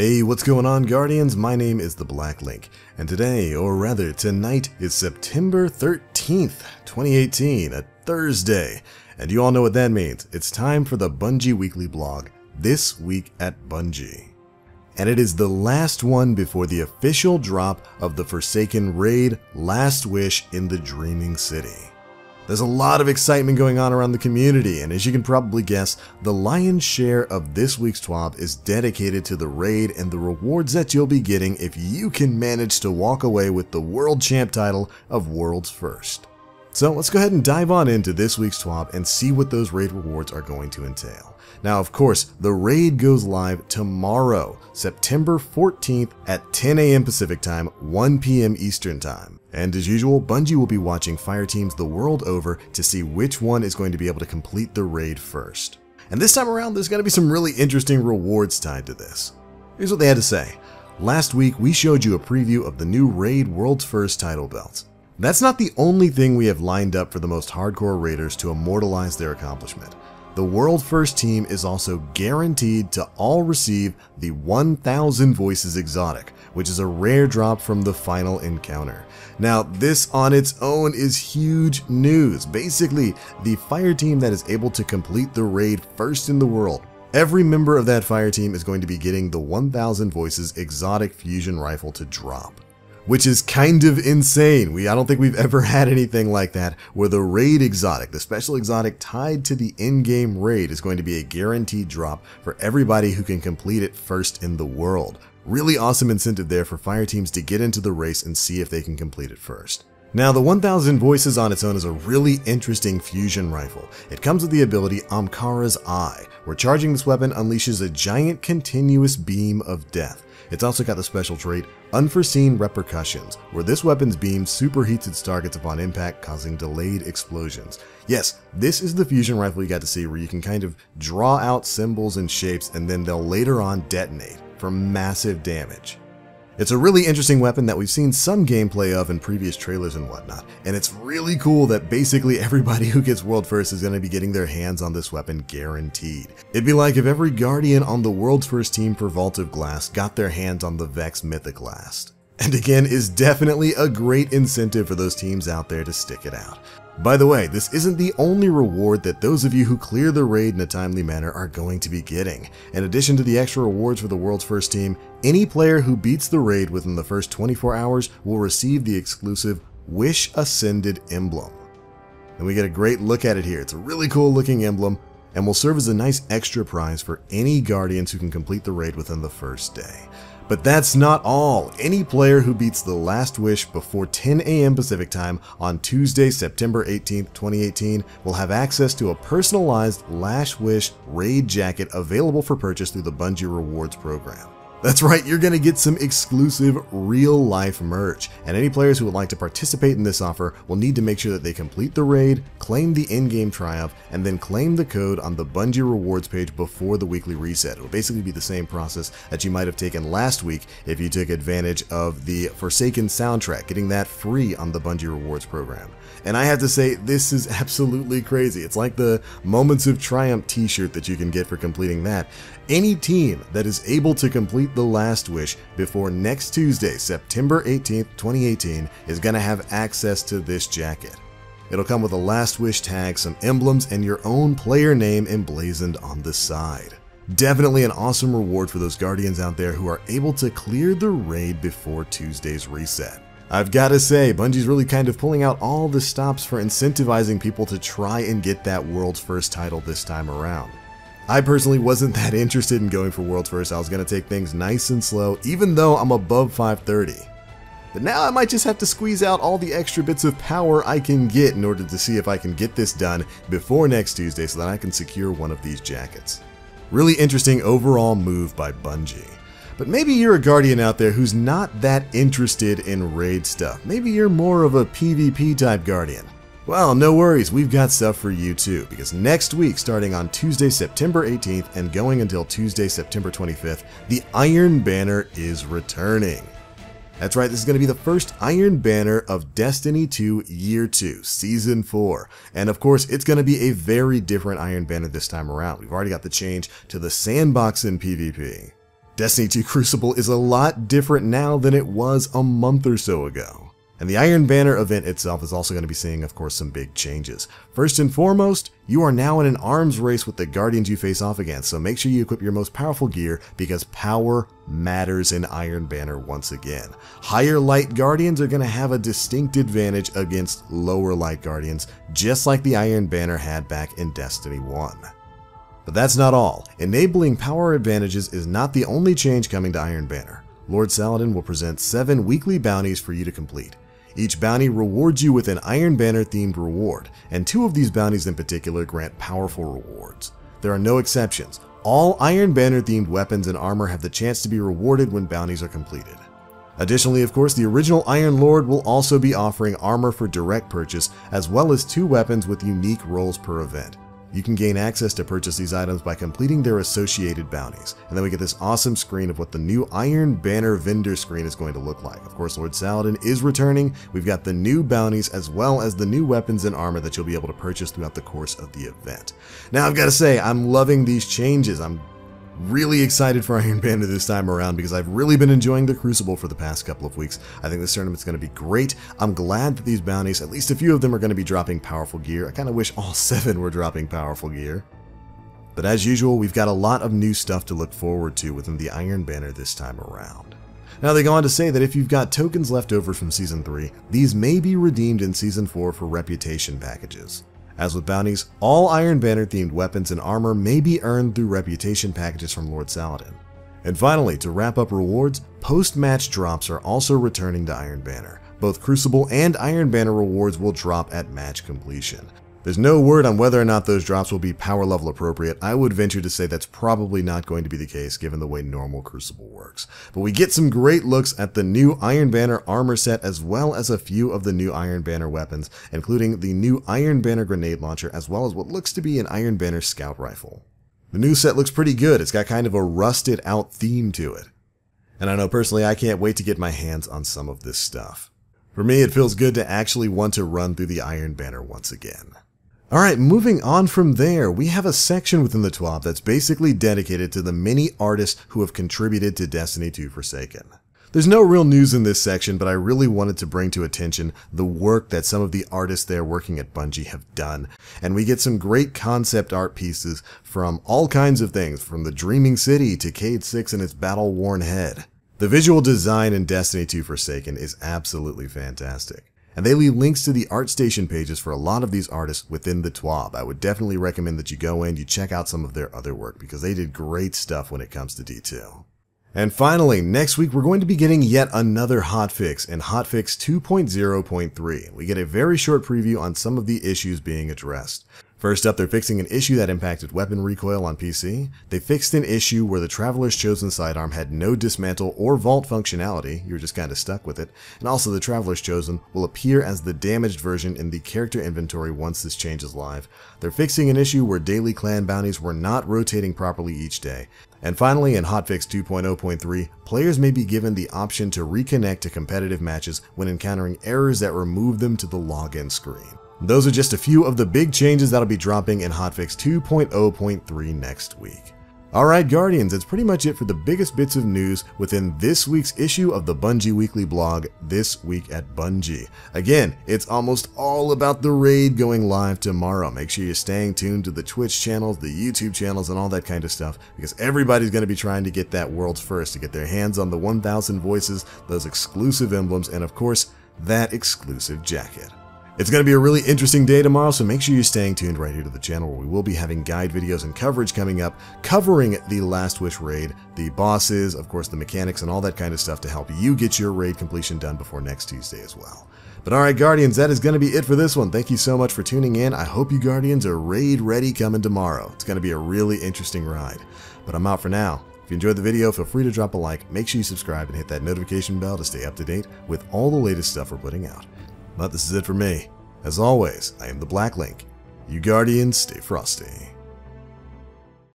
Hey, what's going on, Guardians? My name is the Black Link, and today, or rather tonight, is September 13th, 2018, a Thursday, and you all know what that means. It's time for the Bungie Weekly Blog, This Week at Bungie. And it is the last one before the official drop of the Forsaken raid, Last Wish in the Dreaming City. There's a lot of excitement going on around the community, and as you can probably guess, the lion's share of this week's TWAB is dedicated to the raid and the rewards that you'll be getting if you can manage to walk away with the World Champ title of World's First. So let's go ahead and dive on into this week's TWAB and see what those raid rewards are going to entail. Now, of course, the raid goes live tomorrow, September 14th at 10 a.m. Pacific Time, 1 p.m. Eastern Time. And as usual, Bungie will be watching fireteams the world over to see which one is going to be able to complete the raid first. And this time around, there's going to be some really interesting rewards tied to this. Here's what they had to say. Last week, we showed you a preview of the new raid World's First title belt. That's not the only thing we have lined up for the most hardcore raiders to immortalize their accomplishment. The World First team is also guaranteed to all receive the 1,000 Voices exotic, which is a rare drop from the final encounter. Now, this on its own is huge news. Basically, the fire team that is able to complete the raid first in the world, every member of that fire team is going to be getting the 1,000 Voices exotic fusion rifle to drop. Which is kind of insane. I don't think we've ever had anything like that where the raid exotic, the special exotic tied to the in-game raid, is going to be a guaranteed drop for everybody who can complete it first in the world. Really awesome incentive there for fire teams to get into the race and see if they can complete it first. Now, the 1,000 Voices on its own is a really interesting fusion rifle. It comes with the ability Amkara's Eye, where charging this weapon unleashes a giant continuous beam of death. It's also got the special trait Unforeseen Repercussions, where this weapon's beam superheats its targets upon impact, causing delayed explosions. Yes, this is the fusion rifle you got to see, where you can kind of draw out symbols and shapes, and then they'll later on detonate for massive damage. It's a really interesting weapon that we've seen some gameplay of in previous trailers and whatnot, and it's really cool that basically everybody who gets World First is going to be getting their hands on this weapon guaranteed. It'd be like if every Guardian on the World's First team for Vault of Glass got their hands on the Vex Mythoclast. And again, is definitely a great incentive for those teams out there to stick it out. By the way, this isn't the only reward that those of you who clear the raid in a timely manner are going to be getting. In addition to the extra rewards for the World's First team, any player who beats the raid within the first 24 hours will receive the exclusive Wish Ascended emblem. And we get a great look at it here. It's a really cool looking emblem and will serve as a nice extra prize for any Guardians who can complete the raid within the first day. But that's not all. Any player who beats the Last Wish before 10 a.m. Pacific Time on Tuesday, September 18th, 2018 will have access to a personalized Last Wish raid jacket available for purchase through the Bungie Rewards program. That's right, you're going to get some exclusive real-life merch, and any players who would like to participate in this offer will need to make sure that they complete the raid, claim the in-game triumph, and then claim the code on the Bungie Rewards page before the weekly reset. It will basically be the same process that you might have taken last week if you took advantage of the Forsaken soundtrack, getting that free on the Bungie Rewards program. And I have to say, this is absolutely crazy. It's like the Moments of Triumph t-shirt that you can get for completing that. Any team that is able to complete the Last Wish before next Tuesday, September 18th, 2018 is going to have access to this jacket. It'll come with a Last Wish tag, some emblems, and your own player name emblazoned on the side. Definitely an awesome reward for those Guardians out there who are able to clear the raid before Tuesday's reset. I've got to say, Bungie's really kind of pulling out all the stops for incentivizing people to try and get that World's First title this time around. I personally wasn't that interested in going for World's First. I was going to take things nice and slow, even though I'm above 530. But now I might just have to squeeze out all the extra bits of power I can get in order to see if I can get this done before next Tuesday so that I can secure one of these jackets. Really interesting overall move by Bungie. But maybe you're a Guardian out there who's not that interested in raid stuff. Maybe you're more of a PvP type Guardian. Well, no worries, we've got stuff for you too, because next week, starting on Tuesday, September 18th and going until Tuesday, September 25th, the Iron Banner is returning. That's right, this is going to be the first Iron Banner of Destiny 2 Year 2, Season 4. And of course, it's going to be a very different Iron Banner this time around. We've already got the change to the sandbox in PvP. Destiny 2 Crucible is a lot different now than it was a month or so ago. And the Iron Banner event itself is also going to be seeing, of course, some big changes. First and foremost, you are now in an arms race with the Guardians you face off against, so make sure you equip your most powerful gear because power matters in Iron Banner once again. Higher light Guardians are going to have a distinct advantage against lower light Guardians, just like the Iron Banner had back in Destiny 1. But that's not all. Enabling power advantages is not the only change coming to Iron Banner. Lord Saladin will present 7 weekly bounties for you to complete. Each bounty rewards you with an Iron Banner themed reward, and 2 of these bounties in particular grant powerful rewards. There are no exceptions. All Iron Banner themed weapons and armor have the chance to be rewarded when bounties are completed. Additionally, of course, the original Iron Lord will also be offering armor for direct purchase, as well as 2 weapons with unique rolls per event. You can gain access to purchase these items by completing their associated bounties. And then we get this awesome screen of what the new Iron Banner vendor screen is going to look like. Of course, Lord Saladin is returning. We've got the new bounties as well as the new weapons and armor that you'll be able to purchase throughout the course of the event. Now, I've got to say, I'm loving these changes. I'm really excited for Iron Banner this time around because I've really been enjoying the Crucible for the past couple of weeks. I think this tournament's going to be great. I'm glad that these bounties, at least a few of them, are going to be dropping powerful gear. I kind of wish all 7 were dropping powerful gear. But as usual, we've got a lot of new stuff to look forward to within the Iron Banner this time around. Now, they go on to say that if you've got tokens left over from Season 3, these may be redeemed in Season 4 for reputation packages. As with bounties, all Iron Banner-themed weapons and armor may be earned through reputation packages from Lord Saladin. And finally, to wrap up rewards, post-match drops are also returning to Iron Banner. Both Crucible and Iron Banner rewards will drop at match completion. There's no word on whether or not those drops will be power level appropriate. I would venture to say that's probably not going to be the case given the way normal Crucible works. But we get some great looks at the new Iron Banner armor set as well as a few of the new Iron Banner weapons, including the new Iron Banner grenade launcher as well as what looks to be an Iron Banner scout rifle. The new set looks pretty good. It's got kind of a rusted out theme to it. And I know personally I can't wait to get my hands on some of this stuff. For me, it feels good to actually want to run through the Iron Banner once again. Alright, moving on from there, we have a section within the TWAB that's basically dedicated to the many artists who have contributed to Destiny 2 Forsaken. There's no real news in this section, but I really wanted to bring to attention the work that some of the artists there working at Bungie have done. And we get some great concept art pieces from all kinds of things, from the Dreaming City to Cayde-6 and its battle-worn head. The visual design in Destiny 2 Forsaken is absolutely fantastic. And they leave links to the ArtStation pages for a lot of these artists within the TWAB. I would definitely recommend that you go in, you check out some of their other work because they did great stuff when it comes to detail. And finally, next week we're going to be getting yet another hotfix in Hotfix 2.0.3. We get a very short preview on some of the issues being addressed. First up, they're fixing an issue that impacted weapon recoil on PC. They fixed an issue where the Traveler's Chosen sidearm had no dismantle or vault functionality. You're just kind of stuck with it. And also the Traveler's Chosen will appear as the damaged version in the character inventory once this change is live. They're fixing an issue where daily clan bounties were not rotating properly each day. And finally, in Hotfix 2.0.3, players may be given the option to reconnect to competitive matches when encountering errors that remove them to the login screen. Those are just a few of the big changes that'll be dropping in Hotfix 2.0.3 next week. Alright Guardians, that's pretty much it for the biggest bits of news within this week's issue of the Bungie Weekly blog, This Week at Bungie. Again, it's almost all about the raid going live tomorrow. Make sure you're staying tuned to the Twitch channels, the YouTube channels, and all that kind of stuff because everybody's going to be trying to get that world's first to get their hands on the 1,000 Voices, those exclusive emblems, and of course, that exclusive jacket. It's going to be a really interesting day tomorrow, so make sure you're staying tuned right here to the channel where we will be having guide videos and coverage coming up covering the Last Wish raid, the bosses, of course the mechanics, and all that kind of stuff to help you get your raid completion done before next Tuesday as well. But alright Guardians, that is going to be it for this one. Thank you so much for tuning in. I hope you Guardians are raid ready coming tomorrow. It's going to be a really interesting ride. But I'm out for now. If you enjoyed the video, feel free to drop a like, make sure you subscribe, and hit that notification bell to stay up to date with all the latest stuff we're putting out. But this is it for me. As always, I am the Black Link. You Guardians, stay frosty.